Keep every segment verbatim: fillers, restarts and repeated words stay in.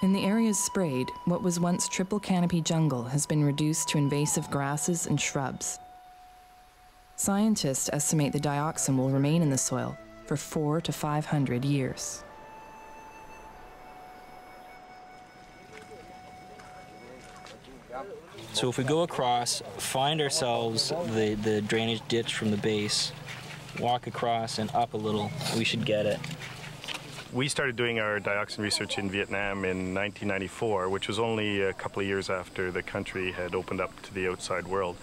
In the areas sprayed, what was once triple canopy jungle has been reduced to invasive grasses and shrubs. Scientists estimate the dioxin will remain in the soil for four to five hundred years. So if we go across, find ourselves the, the drainage ditch from the base, walk across and up a little, we should get it. We started doing our dioxin research in Vietnam in nineteen ninety-four, which was only a couple of years after the country had opened up to the outside world.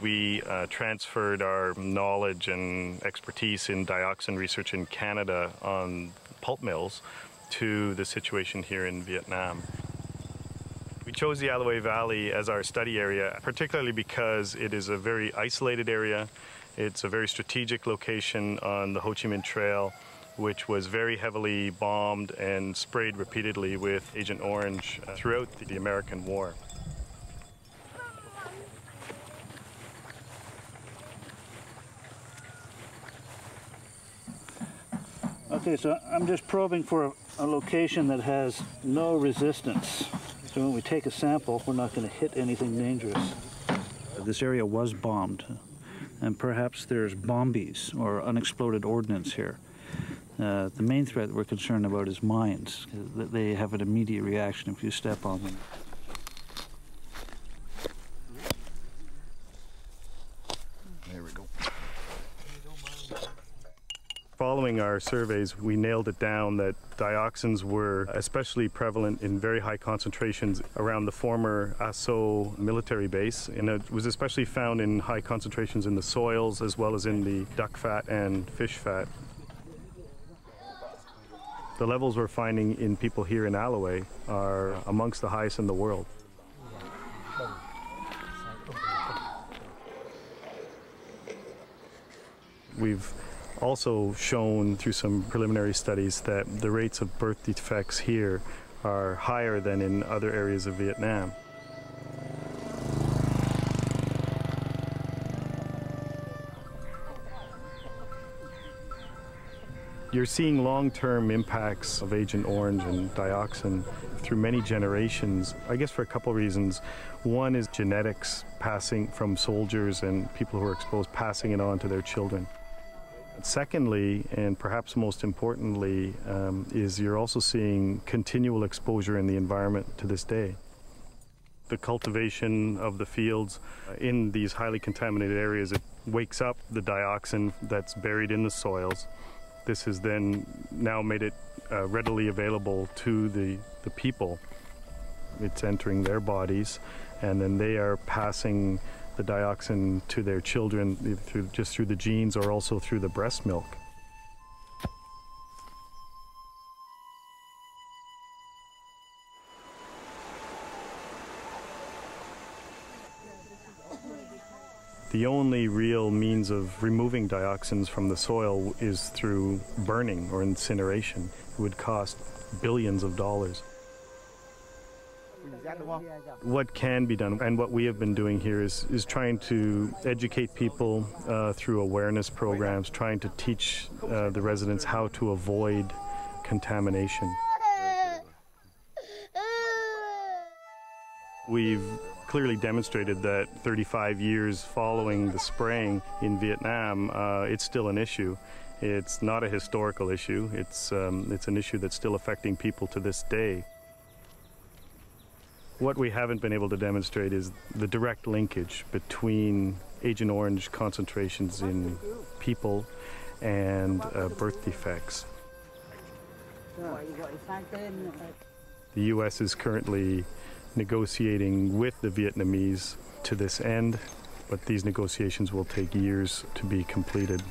We uh, transferred our knowledge and expertise in dioxin research in Canada on pulp mills to the situation here in Vietnam. We chose the A Luoi Valley as our study area, particularly because it is a very isolated area. It's a very strategic location on the Ho Chi Minh Trail, which was very heavily bombed and sprayed repeatedly with Agent Orange throughout the American War. Okay, so I'm just probing for a location that has no resistance. So when we take a sample, we're not going to hit anything dangerous. This area was bombed, and perhaps there's bombies or unexploded ordnance here. Uh, the main threat we're concerned about is mines. They have an immediate reaction if you step on them. There we go. Following our surveys, we nailed it down that dioxins were especially prevalent in very high concentrations around the former Aso military base, and it was especially found in high concentrations in the soils as well as in the duck fat and fish fat. The levels we're finding in people here in A Luoi are amongst the highest in the world. We've also shown through some preliminary studies that the rates of birth defects here are higher than in other areas of Vietnam. You're seeing long-term impacts of Agent Orange and dioxin through many generations, I guess for a couple reasons. One is genetics passing from soldiers and people who are exposed, passing it on to their children. Secondly, and perhaps most importantly, um, is you're also seeing continual exposure in the environment to this day. The cultivation of the fields in these highly contaminated areas, it wakes up the dioxin that's buried in the soils. This has then now made it uh, readily available to the, the people. It's entering their bodies, and then they are passing the dioxin to their children either through, just through the genes or also through the breast milk. The only real means of removing dioxins from the soil is through burning or incineration. It would cost billions of dollars. What can be done, and what we have been doing here, is, is trying to educate people uh, through awareness programs, trying to teach uh, the residents how to avoid contamination. We've clearly demonstrated that thirty-five years following the spraying in Vietnam, uh, it's still an issue. It's not a historical issue. It's, um, it's an issue that's still affecting people to this day. What we haven't been able to demonstrate is the direct linkage between Agent Orange concentrations in people and uh, birth defects. The U S is currently negotiating with the Vietnamese to this end, but these negotiations will take years to be completed.